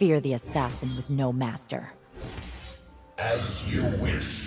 Fear the assassin with no master. As you wish.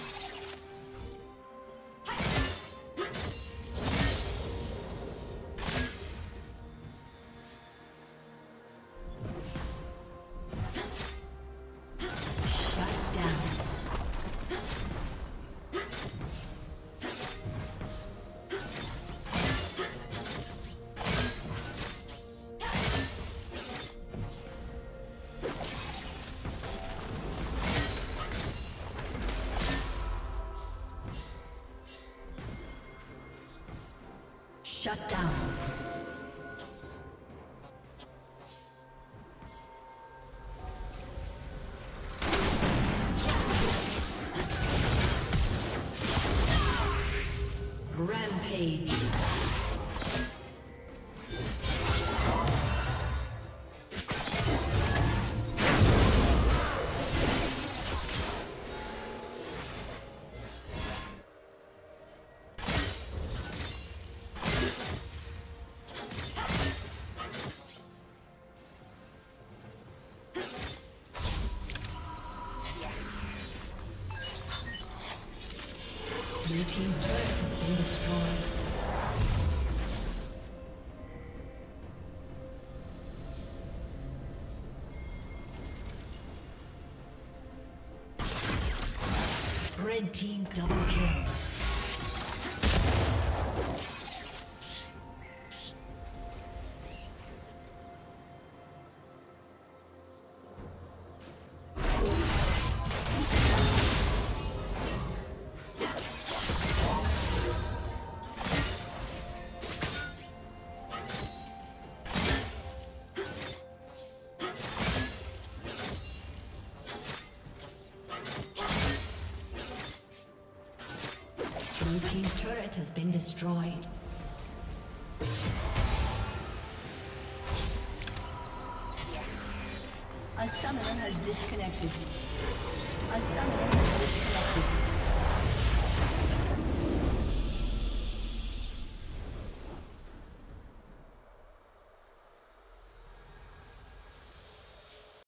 Shut down. Rampage. Your team's turret has been destroyed. Red team double kill. Blue team's turret has been destroyed. A summoner has disconnected.